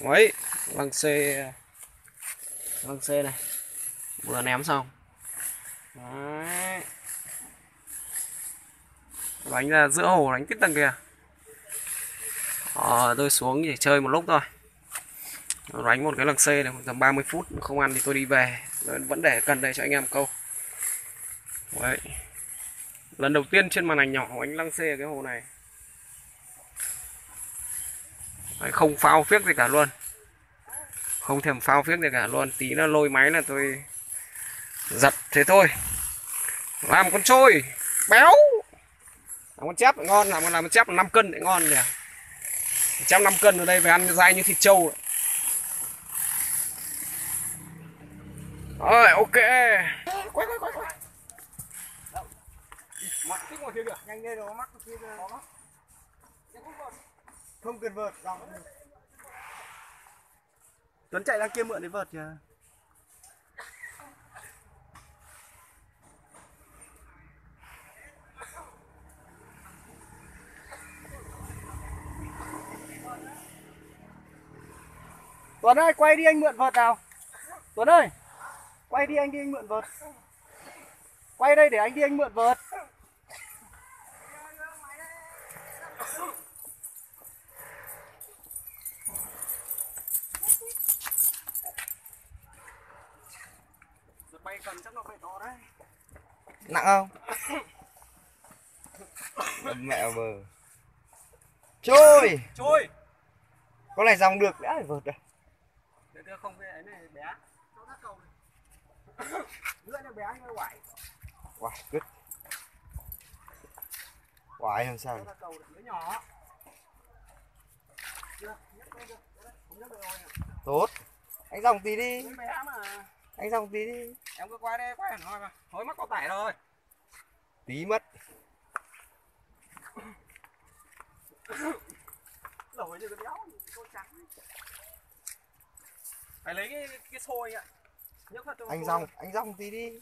Đấy, lăng xe này vừa ném xong. Đấy, đánh ra giữa hồ, đánh tít tầng kìa. Tôi xuống để chơi một lúc thôi, đánh một cái lăng xe này tầm 30 phút không ăn thì tôi đi về. Rồi vẫn để cần đây cho anh em câu. Đấy, lần đầu tiên trên màn ảnh nhỏ đánh lăng xe ở cái hồ này. Đấy, không phao phiếc gì cả luôn, không thèm phao phiếc gì cả luôn. Tí nó lôi máy là tôi giật thế thôi. Làm con trôi béo, làm con chép ngon, làm con chép 5 cân lại ngon nhỉ. Chép 5 cân ở đây về ăn dai như thịt trâu. Rồi ok, quay. Mắc tích ngồi kia kìa, nhanh lên rồi mắc kia kìa. Không cần vợt, dòng Tuấn chạy ra kia mượn cái vợt kìa. Tuấn ơi, quay đi anh mượn vợt nào. Tuấn ơi, quay đi anh mượn vợt. Quay đây để anh đi anh mượn vợt. Nặng không? Mẹ bờ. Trôi! Trôi! Con này dòng được đã phải vượt rồi. Để đưa không cái ấy này bé. Nó thắt cầu này. Lưỡi nó bé nó quải. Quải cứt. Quải làm sao? Nó thắt cầu này, lưỡi nhỏ. Được, nhấc lên được. Không nhấc được rồi nè. Tốt. Anh dòng tí đi. Lưỡi bé mà. Anh dòng tí đi. Em cứ quay đây, quay hẳn hoi mà. Hối mắc có tải rồi. Tí mất. Lồi như cái béo, con trắng. Phải lấy cái xôi ạ. Anh dòng tí đi.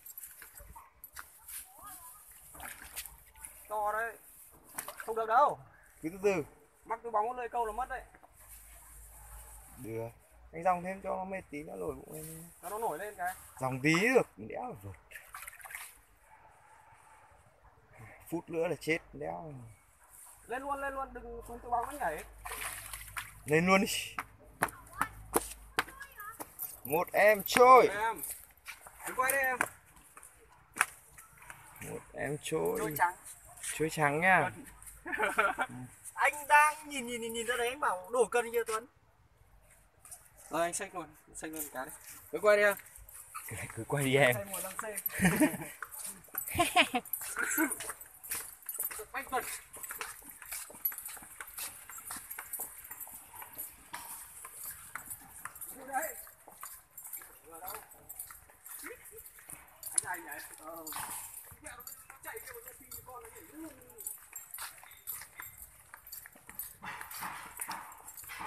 To đấy. Không được đâu. Cứ từ. Mắc cái bóng lơi câu là mất đấy. Được. Anh dòng thêm cho nó mệt tí nữa nổi bụng lên. Cho nó nổi lên cái. Dòng tí được, đéo vượt. Phút nữa là chết, đéo. Lên luôn, đừng xuống từ bóng nó nhảy. Lên luôn đi. Một em trôi. Đừng quay đây em. Một em trôi. Trôi trắng. Trôi trắng nha. Anh đang nhìn ra đấy anh bảo đổ cân kia Tuấn. Rồi anh xách luôn cá đi. Cứ quay đi em. Cứ quay đi em.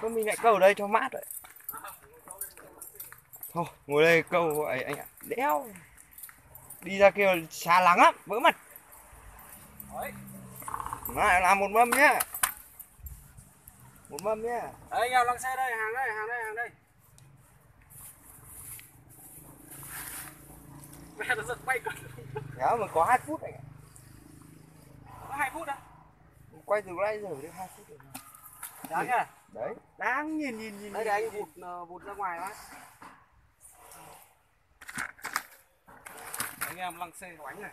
Thôi mình lại câu ở đây cho mát vậy. Thôi ngồi đây câu gọi anh ạ. Đéo. Đi ra kia xa lắng lắm, vỡ mặt. Đấy. Lại làm một mâm nhá. Một mâm nhá. Đấy anh em lăng xe đây, hàng đây. Mẹ nó giật quay con. Đéo mà có 2 phút anh ạ. Có 2 phút á. Quay từ nãy giờ đến 2 phút rồi. Đáng nhá. Đấy. Đáng nhìn. Đấy để anh vụt ra ngoài quá. Anh em lăng xe đánh này,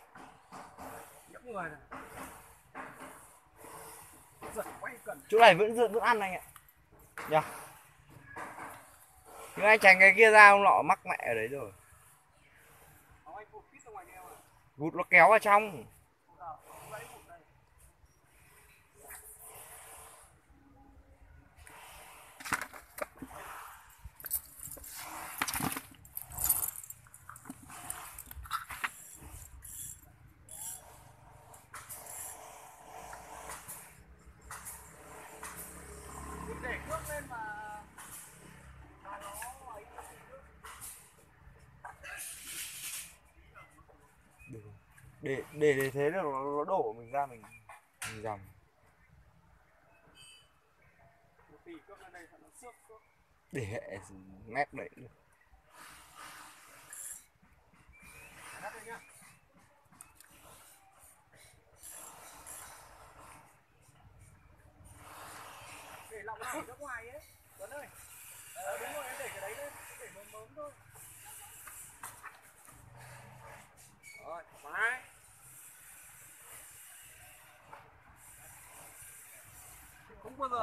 những người này, giật quay cần. Chỗ này vẫn ăn anh ạ, nhá. Nhưng anh tránh cái kia ra ông lọ mắc mẹ ở đấy rồi. Anh vụt tít ra ngoài kia mà. Vụt nó kéo vào trong. Để thế là nó đổ mình ra mình dầm. để nét đấy. Để lọc lại nước ngoài ấy, Tuấn ơi. Đúng rồi, em để cái đấy lên, để mớm mớm thôi. Rồi, thoải mái. Không bao giờ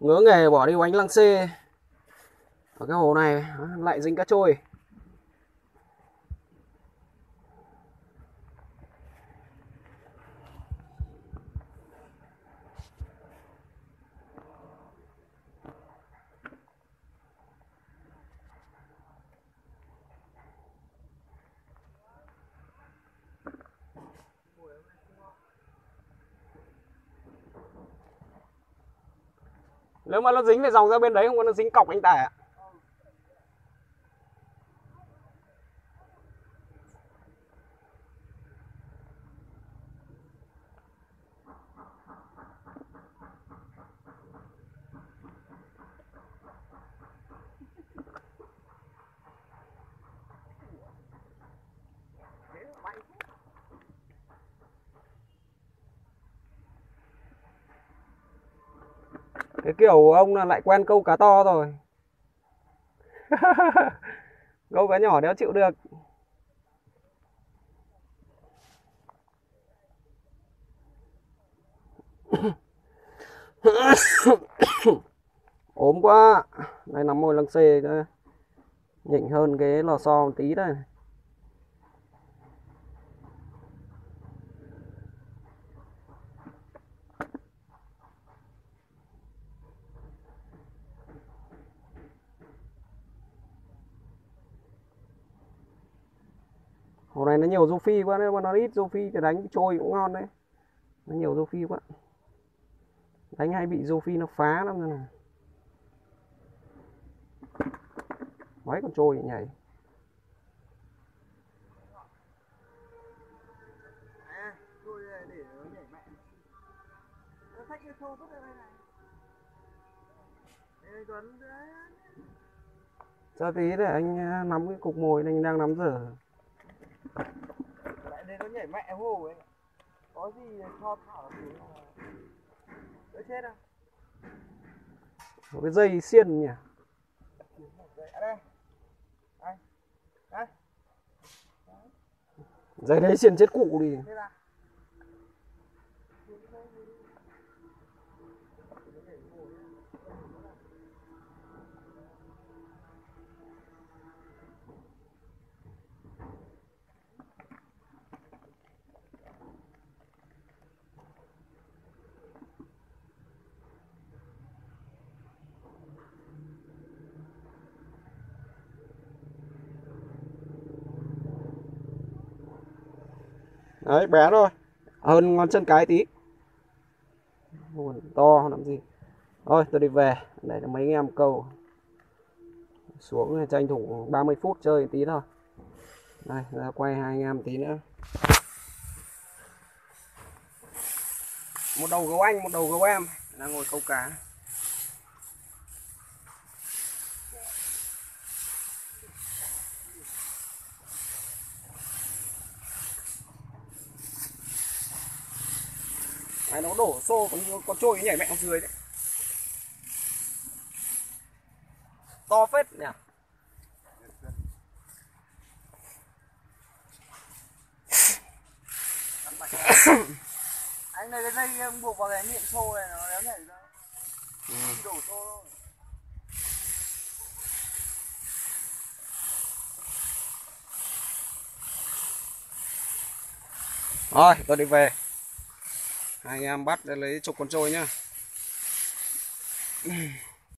ngỡ nghề bỏ đi oánh lăng xê ở cái hồ này lại dính cá trôi. Nếu mà nó dính về dòng ra bên đấy không có, nó dính cọc anh Tài ạ. Cái kiểu ông là lại quen câu cá to rồi. Câu cá nhỏ đéo chịu được. Ốm quá. Đây nằm môi lăng xê cơ. Nhỉnh hơn cái lò xo một tí đây. Hồ này nó nhiều rô phi quá, nếu mà nó ít rô phi thì đánh trôi cũng ngon đấy. Nó nhiều rô phi quá, đánh hay bị rô phi nó phá lắm rồi này. Mấy con trôi nhảy. À, trôi để nó nhảy mẹ. Nó thách cái thô tốt đây này. Đây Tuấn đấy. Cho tí để anh nắm cái cục mồi anh đang nắm dở. Lại đây nó nhảy mẹ hồ ấy. Có gì cho thảo thì đỡ chết à. Một cái dây xiên nhỉ. Đây. Đây. Đây. Dây đấy xiên chết cụ đi. Đấy bé thôi, hơn ngón chân cái tí. Buồn to làm gì. Thôi tôi đi về để cho mấy anh em câu xuống, tranh thủ 30 phút chơi tí thôi. Đây ra quay hai anh em tí nữa. Một đầu gấu anh, một đầu gấu em đang ngồi câu cá. Đấy, nó đổ xô con trôi nhảy mẹ ở dưới đấy. To phết nhỉ. Anh này cái dây buộc vào cái miệng xô này nó đéo nhảy ra. Đổ xô thôi. Rồi tôi đi về. Hai anh em bắt để lấy chục con trôi nhá.